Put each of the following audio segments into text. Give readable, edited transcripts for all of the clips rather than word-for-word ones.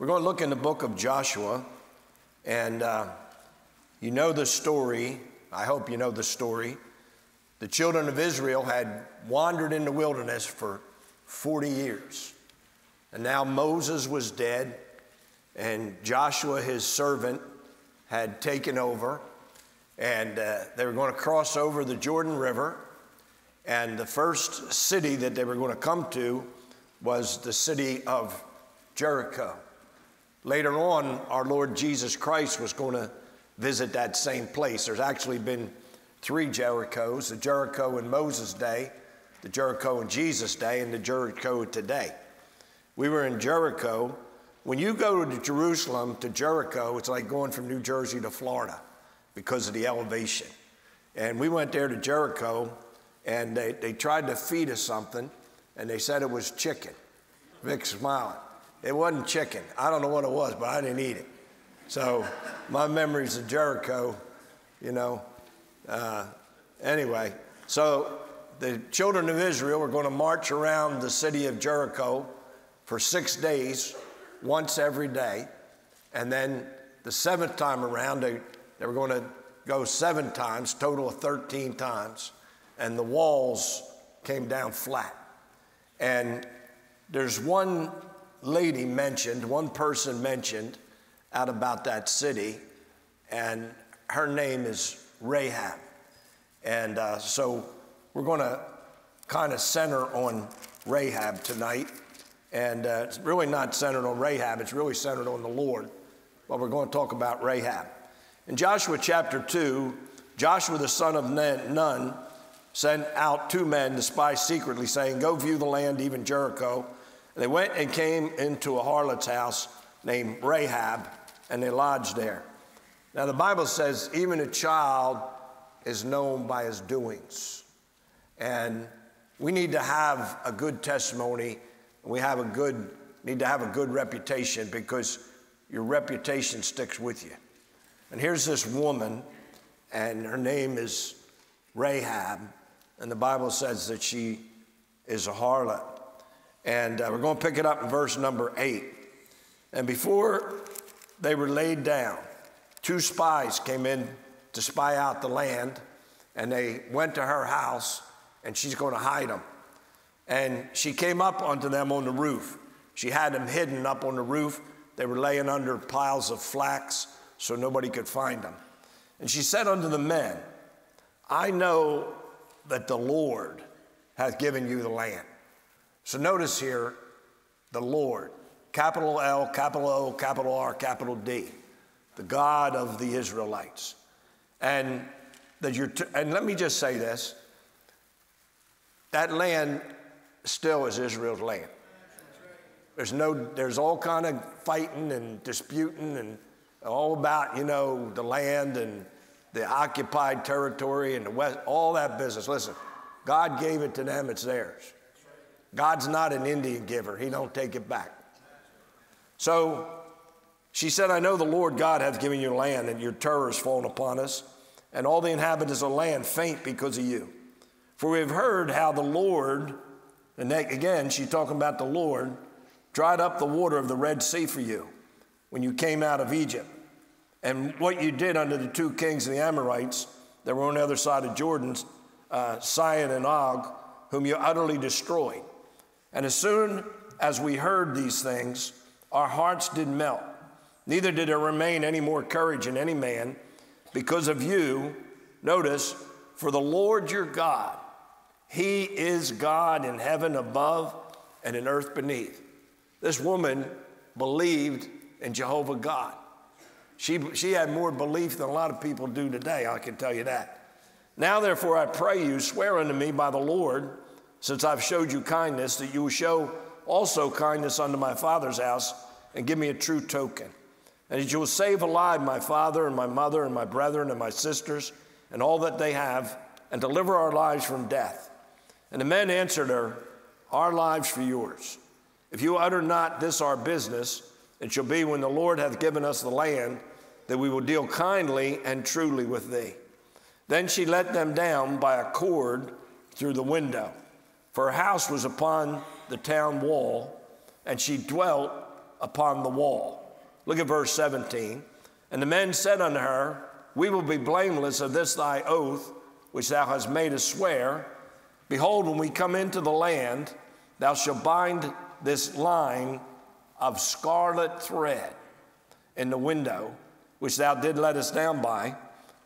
We're going to look in the book of Joshua, and you know the story. I hope you know the story. The children of Israel had wandered in the wilderness for 40 years, and now Moses was dead, and Joshua, his servant, had taken over, and they were going to cross over the Jordan River, and the first city that they were going to come to was the city of Jericho. Later on, our Lord Jesus Christ was going to visit that same place. There's actually been three Jerichos, the Jericho in Moses' day, the Jericho in Jesus' day, and the Jericho today. We were in Jericho. When you go to Jerusalem to Jericho, it's like going from New Jersey to Florida because of the elevation. And we went there to Jericho, and they tried to feed us something, and they said it was chicken. Vic's smiling. It wasn't chicken. I don't know what it was, but I didn't eat it. So my memories of Jericho, you know. Anyway, so the children of Israel were going to march around the city of Jericho for 6 days, once every day. And then the seventh time around, they were going to go 7 times, total of 13 times. And the walls came down flat. And there's one lady mentioned, one person mentioned out about that city, and her name is Rahab. And so we're going to kind of center on Rahab tonight. And it's really not centered on Rahab. It's really centered on the Lord. But we're going to talk about Rahab. In Joshua chapter 2, Joshua the son of Nun sent out 2 men to spy secretly, saying, "Go view the land, even Jericho." They went and came into a harlot's house named Rahab, and they lodged there. Now, the Bible says even a child is known by his doings. And we need to have a good testimony. We have need to have a good reputation, because your reputation sticks with you. And here's this woman, and her name is Rahab, and the Bible says that she is a harlot. And we're going to pick it up in verse number 8. And before they were laid down, 2 spies came in to spy out the land, and they went to her house, and she's going to hide them. And she came up unto them on the roof. She had them hidden up on the roof. They were laying under piles of flax, so nobody could find them. And she said unto the men, "I know that the Lord hath given you the land." So notice here, the Lord, capital L, capital O, capital R, capital D, the God of the Israelites. And let me just say this, that land still is Israel's land. There's all kind of fighting and disputing and all about, you know, the land and the occupied territory and the West, all that business. Listen, God gave it to them, it's theirs. God's not an Indian giver. He don't take it back. So she said, "I know the Lord God hath given you land, and your terror is fallen upon us, and all the inhabitants of the land faint because of you. For we have heard how the Lord," and again, she's talking about the Lord, "dried up the water of the Red Sea for you when you came out of Egypt, and what you did unto the 2 kings of the Amorites that were on the other side of Jordan, Sihon and Og, whom you utterly destroyed. And as soon as we heard these things, our hearts did melt. Neither did there remain any more courage in any man because of you." Notice, "for the Lord your God, he is God in heaven above and in earth beneath." This woman believed in Jehovah God. She had more belief than a lot of people do today, I can tell you that. "Now, therefore, I pray you, swear unto me by the Lord, since I've showed you kindness, that you will show also kindness unto my father's house, and give me a true token. And that you will save alive my father and my mother and my brethren and my sisters and all that they have, and deliver our lives from death." And the men answered her, "Our lives for yours. If you utter not this our business, it shall be when the Lord hath given us the land, that we will deal kindly and truly with thee." Then she let them down by a cord through the window, for her house was upon the town wall, and she dwelt upon the wall. Look at verse 17. And the men said unto her, We will be blameless of this thy oath, which thou hast made us swear. Behold, when we come into the land, thou shalt bind this line of scarlet thread in the window, which thou did let us down by.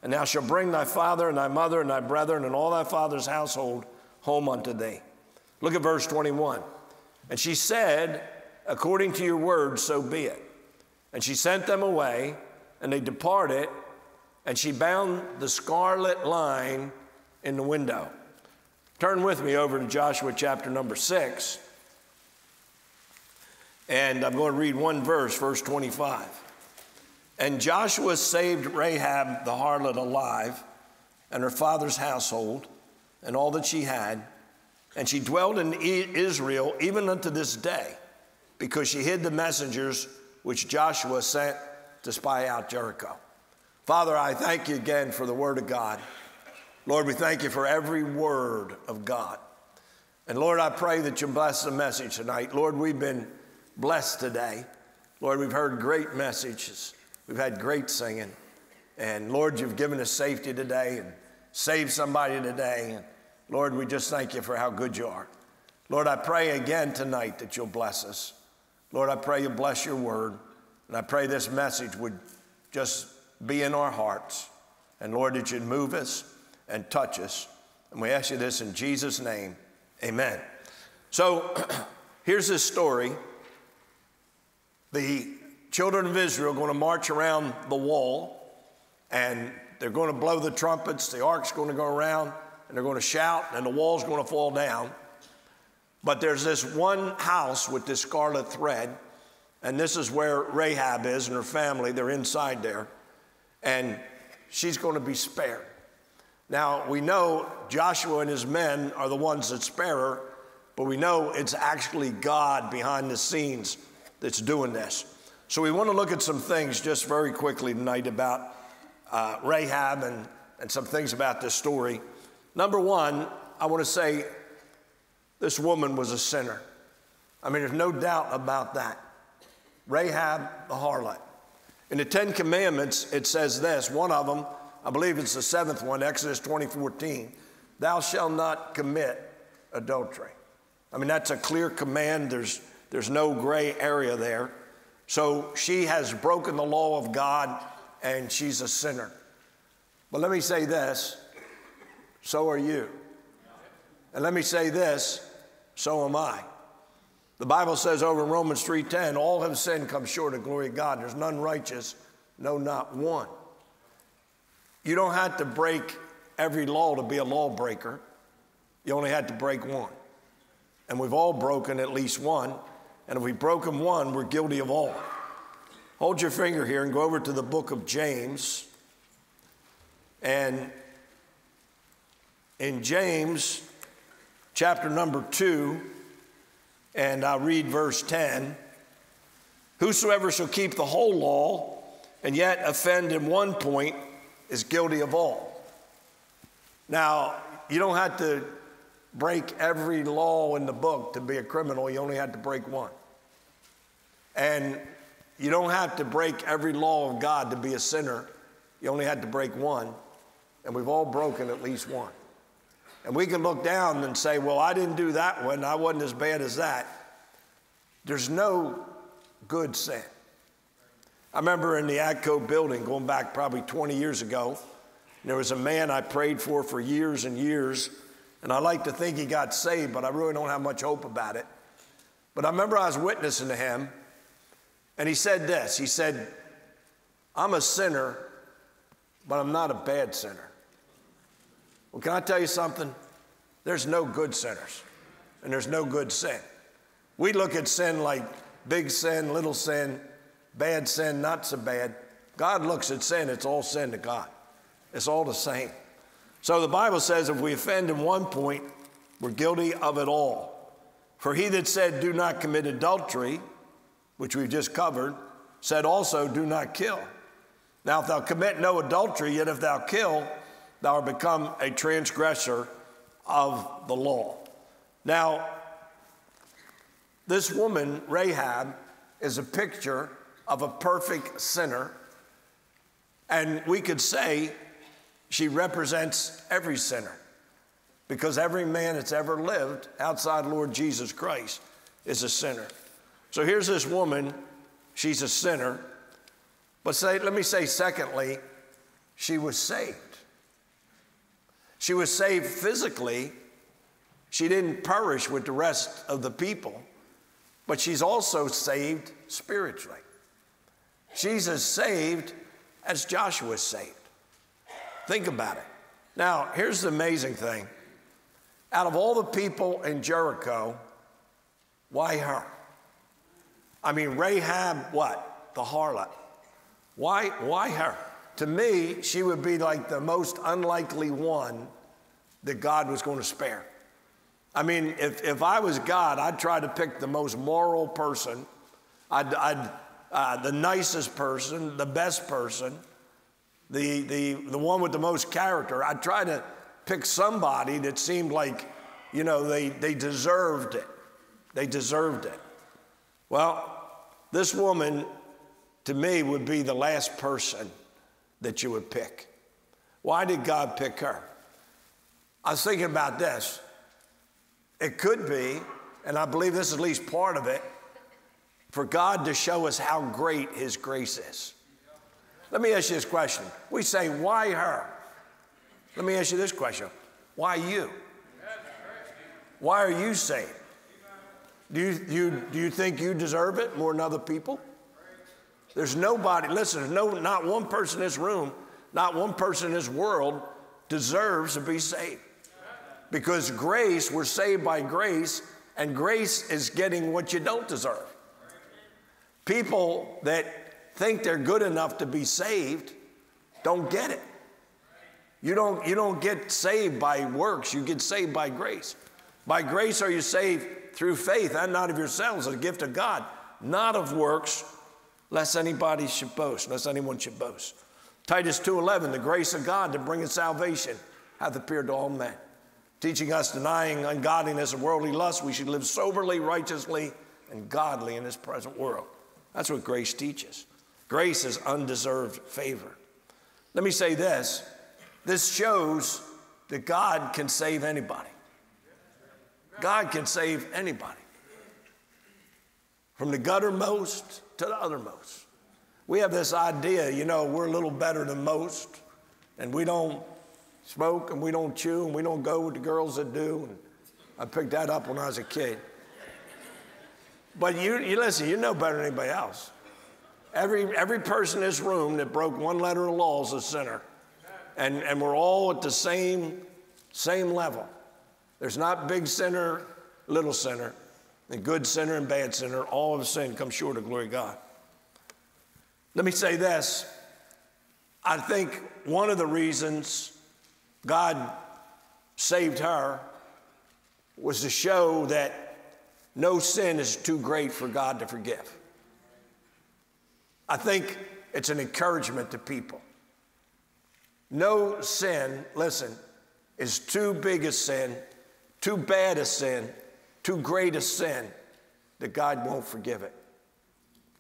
And thou shalt bring thy father and thy mother and thy brethren and all thy father's household home unto thee. Look at verse 21. And she said, According to your word, so be it. And she sent them away, and they departed, and she bound the scarlet line in the window. Turn with me over to Joshua chapter number 6. And I'm going to read one verse, verse 25. And Joshua saved Rahab the harlot alive, and her father's household, and all that she had. And she dwelt in Israel even unto this day, because she hid the messengers which Joshua sent to spy out Jericho. Father, I thank you again for the word of God. Lord, we thank you for every word of God. And Lord, I pray that you bless the message tonight. Lord, we've been blessed today. Lord, we've heard great messages. We've had great singing. And Lord, you've given us safety today and saved somebody today. And Lord, we just thank you for how good you are. Lord, I pray again tonight that you'll bless us. Lord, I pray you bless your word. And I pray this message would just be in our hearts. And Lord, that you'd move us and touch us. And we ask you this in Jesus' name, amen. So here's this story. The children of Israel are going to march around the wall, and they're going to blow the trumpets, the ark's going to go around, and they're going to shout, and the wall's going to fall down. But there's this one house with this scarlet thread, and this is where Rahab is and her family. They're inside there, and she's going to be spared. Now, we know Joshua and his men are the ones that spare her, but we know it's actually God behind the scenes that's doing this. So we want to look at some things just very quickly tonight about Rahab and some things about this story. Number one, I want to say this woman was a sinner. I mean, there's no doubt about that. Rahab the harlot. In the Ten Commandments, it says this, one of them, I believe it's the seventh one, Exodus 20:14, thou shalt not commit adultery. I mean, that's a clear command. There's no gray area there. So she has broken the law of God, and she's a sinner. But let me say this, so are you. And let me say this, so am I. The Bible says over in Romans 3:10, all have sinned, come short of the glory of God. There's none righteous, no, not one. You don't have to break every law to be a lawbreaker. You only have to break one. And we've all broken at least one. And if we've broken one, we're guilty of all. Hold your finger here and go over to the book of James. And in James chapter number 2, and I'll read verse 10. Whosoever shall keep the whole law and yet offend in one point is guilty of all. Now, you don't have to break every law in the book to be a criminal. You only have to break one. And you don't have to break every law of God to be a sinner. You only have to break one. And we've all broken at least one. And we can look down and say, well, I didn't do that one. I wasn't as bad as that. There's no good sin. I remember in the ATCO building, going back probably 20 years ago, there was a man I prayed for years and years, and I like to think he got saved, but I really don't have much hope about it. But I remember I was witnessing to him, and he said this. He said, I'm a sinner, but I'm not a bad sinner. Well, can I tell you something? There's no good sinners, and there's no good sin. We look at sin like big sin, little sin, bad sin, not so bad. God looks at sin, it's all sin to God. It's all the same. So the Bible says if we offend in one point, we're guilty of it all. For he that said, do not commit adultery, which we've just covered, said also, do not kill. Now, if thou commit no adultery, yet if thou kill, thou art become a transgressor of the law. Now, this woman, Rahab, is a picture of a perfect sinner, and we could say she represents every sinner, because every man that's ever lived outside Lord Jesus Christ is a sinner. So here's this woman, she's a sinner, but let me say secondly, she was saved. She was saved physically. She didn't perish with the rest of the people, but she's also saved spiritually. She's as saved as Joshua's saved. Think about it. Now, here's the amazing thing. Out of all the people in Jericho, why her? I mean, Rahab what? The harlot. Why her? To me, she would be like the most unlikely one that God was going to spare. I mean, if I was God, I'd try to pick the most moral person, the nicest person, the best person, the one with the most character. I'd try to pick somebody that seemed like, you know, they deserved it. They deserved it. Well, this woman, to me, would be the last person that you would pick. Why did God pick her? I was thinking about this. It could be, and I believe this is at least part of it, for God to show us how great His grace is. Let me ask you this question. We say, why her? Let me ask you this question. Why you? Why are you saved? Do you think you deserve it more than other people? There's nobody, listen, not one person in this room, not one person in this world deserves to be saved. Because grace, we're saved by grace, and grace is getting what you don't deserve. People that think they're good enough to be saved don't get it. You don't get saved by works, you get saved by grace. By grace are you saved through faith, and not of yourselves, as a gift of God, not of works, lest anybody should boast, lest anyone should boast. Titus 2:11, the grace of God that bringeth salvation hath appeared to all men, teaching us, denying ungodliness and worldly lust, we should live soberly, righteously, and godly in this present world. That's what grace teaches. Grace is undeserved favor. Let me say this. This shows that God can save anybody. God can save anybody. From the guttermost to the othermost. We have this idea, you know, we're a little better than most, and we don't smoke, and we don't chew, and we don't go with the girls that do. And I picked that up when I was a kid. But you listen, you know better than anybody else. Every person in this room that broke one letter of law is a sinner. And we're all at the same level. There's not big sinner, little sinner, and good sinner and bad sinner. All of sin comes short of the glory of God. Let me say this. I think one of the reasons God saved her was to show that no sin is too great for God to forgive. I think it's an encouragement to people. No sin, listen, is too big a sin, too bad a sin, too great a sin that God won't forgive it.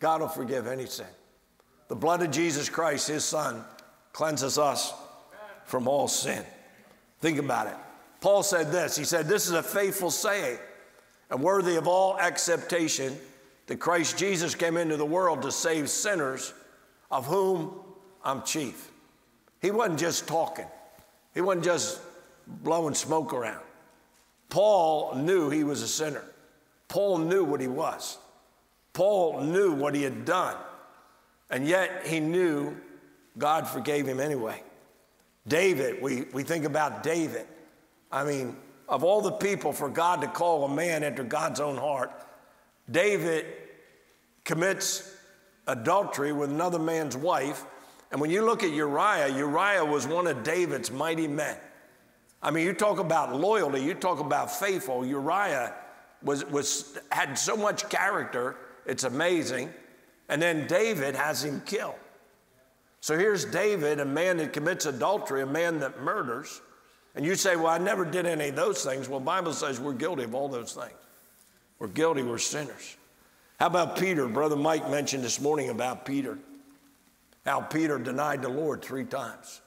God will forgive any sin. The blood of Jesus Christ, His Son, cleanses us from all sin. Think about it. Paul said this. He said, this is a faithful saying and worthy of all acceptation that Christ Jesus came into the world to save sinners, of whom I'm chief. He wasn't just talking. He wasn't just blowing smoke around. Paul knew he was a sinner. Paul knew what he was. Paul knew what he had done. And yet he knew God forgave him anyway. David, we think about David. I mean, of all the people, for God to call a man after God's own heart, David commits adultery with another man's wife. And when you look at Uriah, Uriah was one of David's mighty men. I mean, you talk about loyalty, you talk about faithful. Uriah had so much character, it's amazing. And then David has him killed. So here's David, a man that commits adultery, a man that murders. And you say, well, I never did any of those things. Well, the Bible says we're guilty of all those things. We're guilty, we're sinners. How about Peter? Brother Mike mentioned this morning about Peter, how Peter denied the Lord 3 times,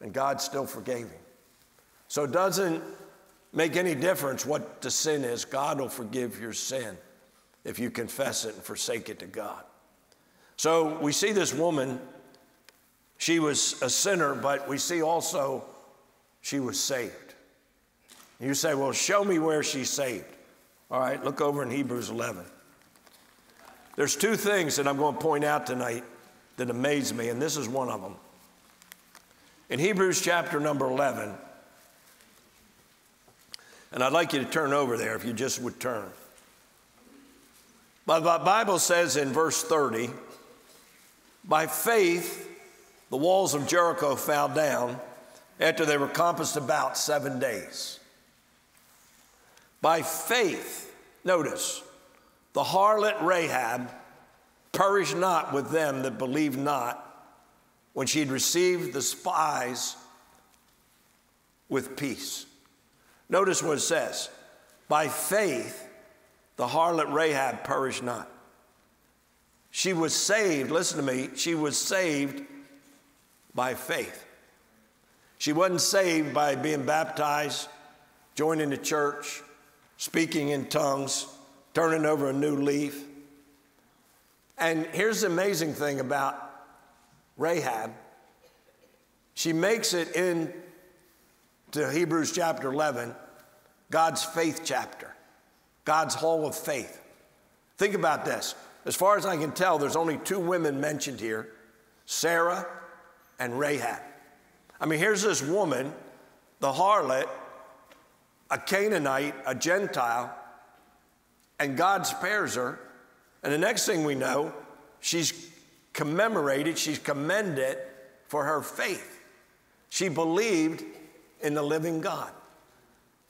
and God still forgave him. So it doesn't make any difference what the sin is. God will forgive your sin if you confess it and forsake it to God. So we see this woman, she was a sinner, but we see also she was saved. You say, well, show me where she's saved. All right, look over in Hebrews 11. There's 2 things that I'm going to point out tonight that amaze me, and this is one of them. In Hebrews chapter number 11, and I'd like you to turn over there if you just would turn. But the Bible says in verse 30, by faith, the walls of Jericho fell down after they were compassed about 7 days. By faith, notice, the harlot Rahab perished not with them that believed not, when she had received the spies with peace. Notice what it says. By faith, the harlot Rahab perished not. She was saved, listen to me, she was saved by faith. She wasn't saved by being baptized, joining the church, speaking in tongues, turning over a new leaf. And here's the amazing thing about Rahab. She makes it into Hebrews chapter 11, God's faith chapter. God's hall of faith. Think about this. As far as I can tell, there's only 2 women mentioned here, Sarah and Rahab. I mean, here's this woman, the harlot, a Canaanite, a Gentile, and God spares her. And the next thing we know, she's commemorated, she's commended for her faith. She believed in the living God.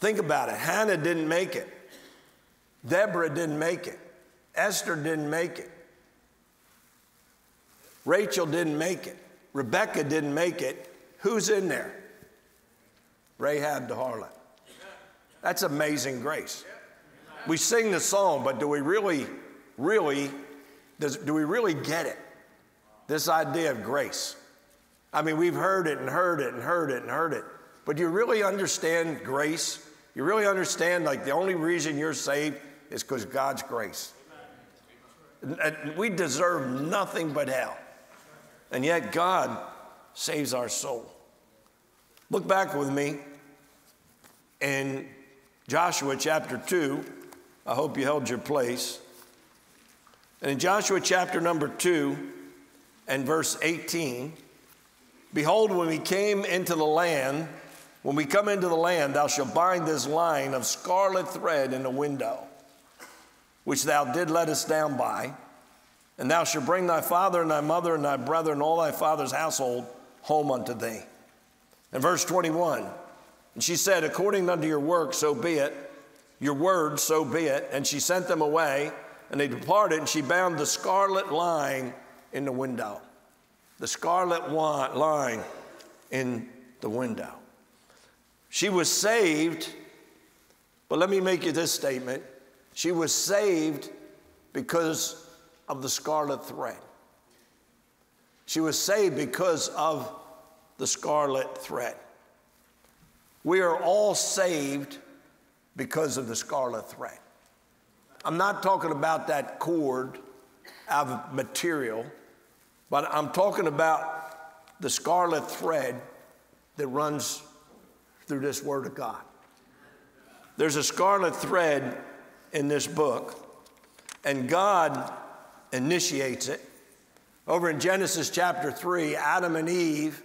Think about it. Hannah didn't make it. Deborah didn't make it. Esther didn't make it. Rachel didn't make it. Rebecca didn't make it. Who's in there? Rahab the harlot. That's amazing grace. We sing the song, but do we really get it? This idea of grace. I mean, we've heard it and heard it and heard it and heard it. But do you really understand grace? You really understand, like, the only reason you're saved is because God's grace. And we deserve nothing but hell. And yet God saves our soul. Look back with me in Joshua chapter 2. I hope you held your place. And in Joshua chapter number 2 and verse 18, behold, when we come into the land, thou shalt bind this line of scarlet thread in the window, which thou did let us down by. And thou shalt bring thy father and thy mother and thy brother and all thy father's household home unto thee. And verse 21, and she said, according unto your work, so be it, your word, so be it. And she sent them away, and they departed, and she bound the scarlet line in the window. The scarlet line in the window. She was saved, but let me make you this statement. She was saved because of the scarlet thread. She was saved because of the scarlet thread. We are all saved because of the scarlet thread. I'm not talking about that cord of material, but I'm talking about the scarlet thread that runs through this word of God. There's a scarlet thread in this book, and God initiates it. Over in Genesis chapter 3, Adam and Eve,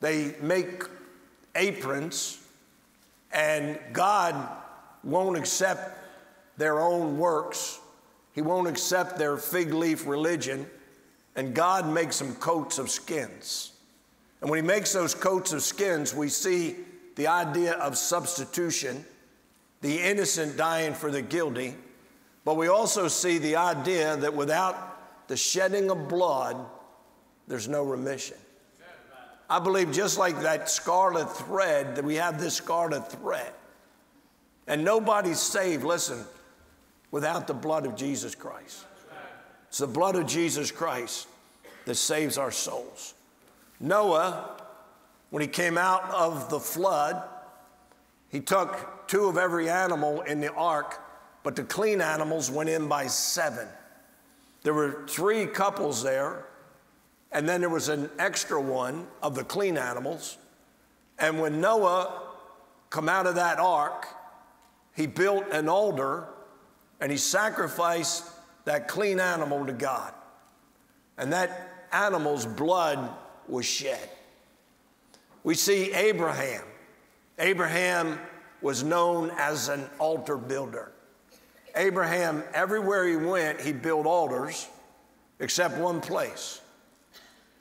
they make aprons, and God won't accept their own works. He won't accept their fig leaf religion, and God makes them coats of skins. And when he makes those coats of skins, we see the idea of substitution, the innocent dying for the guilty, but we also see the idea that without the shedding of blood, there's no remission. I believe just like that scarlet thread, that we have this scarlet thread. And nobody's saved, listen, without the blood of Jesus Christ. It's the blood of Jesus Christ that saves our souls. Noah, when he came out of the flood, he took 2 of every animal in the ark, but the clean animals went in by 7. There were 3 couples there, and then there was an extra one of the clean animals. And when Noah came out of that ark, he built an altar, and he sacrificed that clean animal to God. And that animal's blood was shed. We see Abraham. Abraham was known as an altar builder. Abraham, everywhere he went, he built altars, except one place.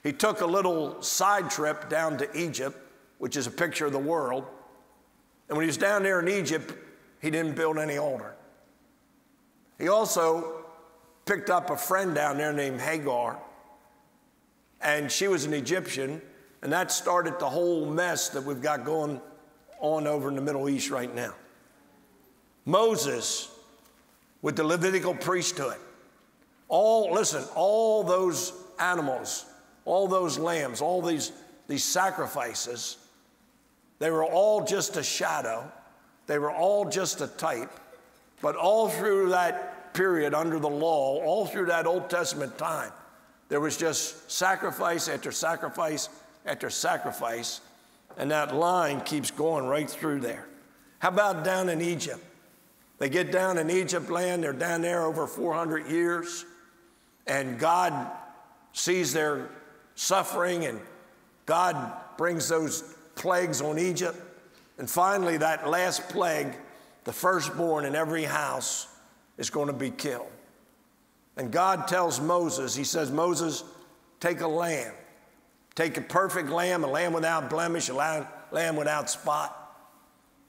He took a little side trip down to Egypt, which is a picture of the world. And when he was down there in Egypt, he didn't build any altar. He also picked up a friend down there named Hagar, and she was an Egyptian, and that started the whole mess that we've got going on over in the Middle East right now. Moses, with the Levitical priesthood, all those animals, all those lambs, all these sacrifices, they were all just a shadow. They were all just a type. But all through that period under the law, all through that Old Testament time, there was just sacrifice after sacrifice after sacrifice, and that line keeps going right through there. How about down in Egypt? They get down in Egypt land, they're down there over 400 years, and God sees their suffering, and God brings those plagues on Egypt. And finally, that last plague, the firstborn in every house is going to be killed. And God tells Moses, he says, Moses, take a lamb. Take a perfect lamb, a lamb without blemish, a lamb without spot.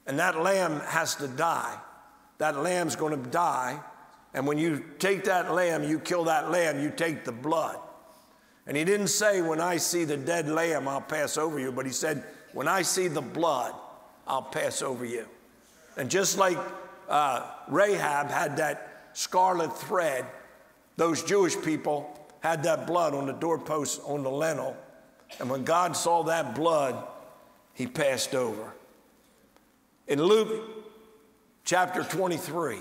And that lamb has to die. That lamb's going to die. And when you take that lamb, you kill that lamb, you take the blood. And he didn't say, when I see the dead lamb, I'll pass over you. But he said, when I see the blood, I'll pass over you. And just like Rahab had that scarlet thread, those Jewish people had that blood on the doorpost, on the lintel. And when God saw that blood, he passed over. In Luke chapter 23,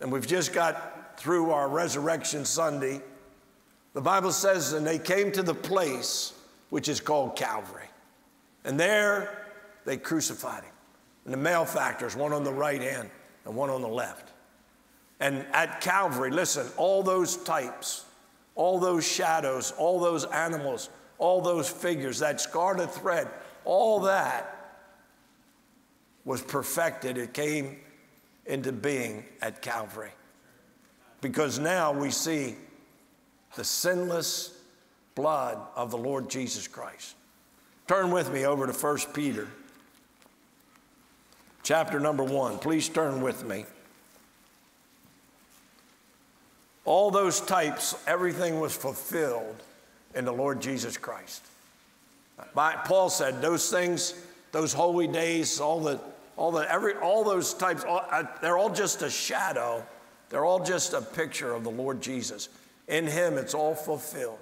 and we've just got through our Resurrection Sunday, the Bible says, and they came to the place which is called Calvary. And there they crucified him. And the malefactors, one on the right hand and one on the left. And at Calvary, listen, all those types, all those shadows, all those animals, all those figures, that scarlet thread, all that was perfected. It came into being at Calvary. Because now we see the sinless blood of the Lord Jesus Christ. Turn with me over to 1 Peter, chapter number 1. Please turn with me. All those types, everything was fulfilled in the Lord Jesus Christ. Paul said those things, those holy days, all those types, they're all just a shadow. They're all just a picture of the Lord Jesus. In him, it's all fulfilled.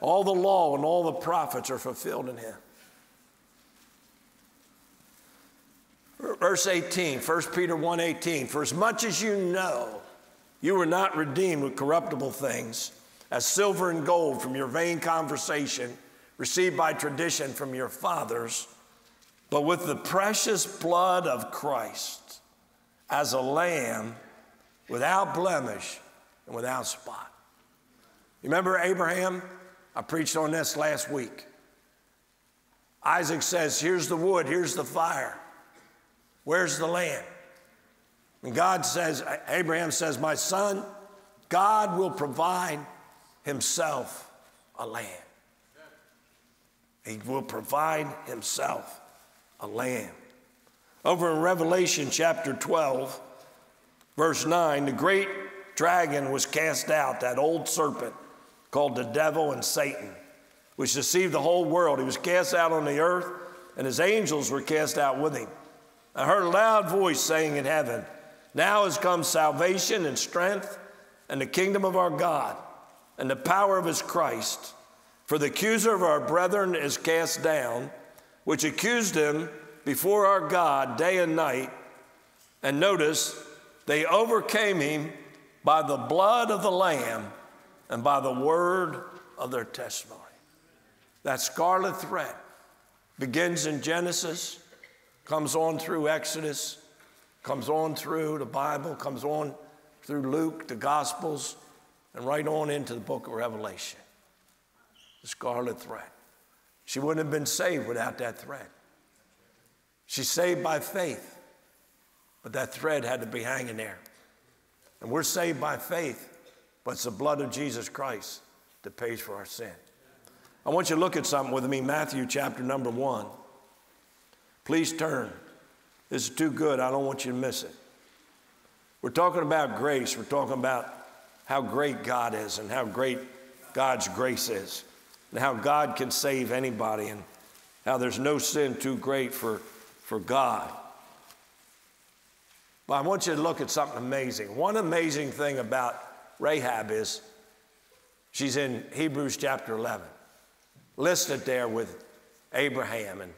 All the law and all the prophets are fulfilled in him. Verse 18, 1 Peter 1:18, for as much as you know, you were not redeemed with corruptible things, as silver and gold from your vain conversation, received by tradition from your fathers, but with the precious blood of Christ, as a lamb without blemish and without spot. You remember Abraham? I preached on this last week. Isaac says, here's the wood, here's the fire. Where's the lamb? And God says, Abraham says, my son, God will provide himself a lamb. He will provide himself a lamb. Over in Revelation chapter 12, verse 9, the great dragon was cast out, that old serpent called the devil and Satan, which deceived the whole world. He was cast out on the earth, and his angels were cast out with him. I heard a loud voice saying in heaven, now has come salvation and strength and the kingdom of our God and the power of his Christ. For the accuser of our brethren is cast down, which accused them before our God day and night. And notice, they overcame him by the blood of the Lamb and by the word of their testimony. That scarlet thread begins in Genesis, comes on through Exodus, comes on through the Bible, comes on through Luke, the Gospels, and right on into the book of Revelation. The scarlet thread. She wouldn't have been saved without that thread. She's saved by faith, but that thread had to be hanging there. And we're saved by faith, but it's the blood of Jesus Christ that pays for our sin. I want you to look at something with me, Matthew chapter number 1. Please turn. This is too good. I don't want you to miss it. We're talking about grace. We're talking about how great God is and how great God's grace is and how God can save anybody and how there's no sin too great for God. But I want you to look at something amazing. One amazing thing about Rahab is she's in Hebrews chapter 11, listed there with Abraham and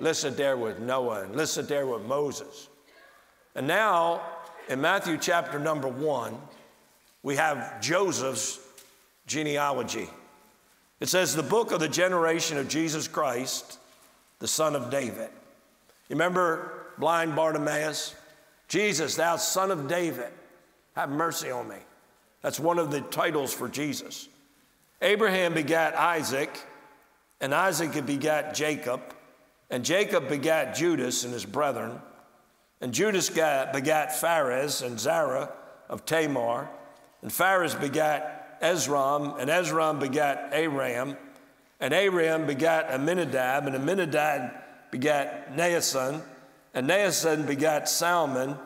listed there with Noah and listed there with Moses. And now in Matthew chapter number 1, we have Joseph's genealogy. It says, the book of the generation of Jesus Christ, the son of David. You remember blind Bartimaeus? Jesus, thou son of David, have mercy on me. That's one of the titles for Jesus. Abraham begat Isaac, and Isaac begat Jacob, and Jacob begat Judas and his brethren, and Judas begat Phares and Zerah of Tamar, and Phares begat Ezrom, and Ezrom begat Aram, and Aram begat Amminadab, and Amminadab begat Naasson, and Naasson begat Salmon,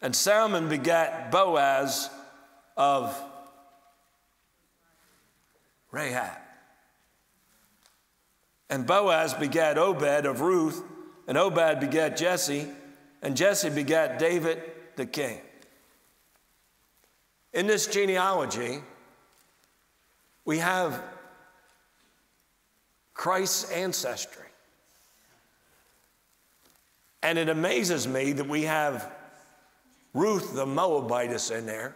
and Salmon begat Boaz of Rahab. And Boaz begat Obed of Ruth, and Obed begat Jesse, and Jesse begat David the king. In this genealogy, we have Christ's ancestry. And it amazes me that we have Ruth the Moabitess in there.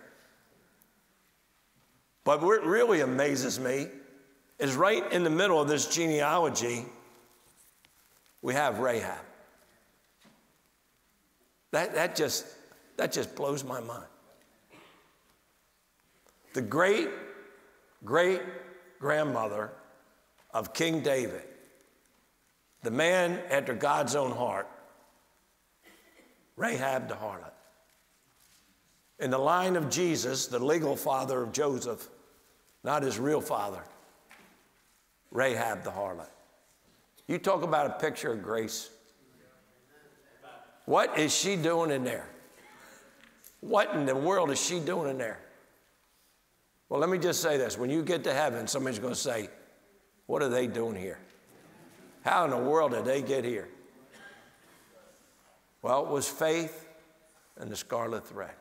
But what really amazes me is right in the middle of this genealogy, we have Rahab. That just blows my mind. The great, great grandmother of King David, the man after God's own heart, Rahab the harlot. In the line of Jesus, the legal father of Joseph, not his real father, Rahab the harlot. You talk about a picture of grace. What is she doing in there? What in the world is she doing in there? Well, let me just say this. When you get to heaven, somebody's going to say, what are they doing here? How in the world did they get here? Well, it was faith and the scarlet thread.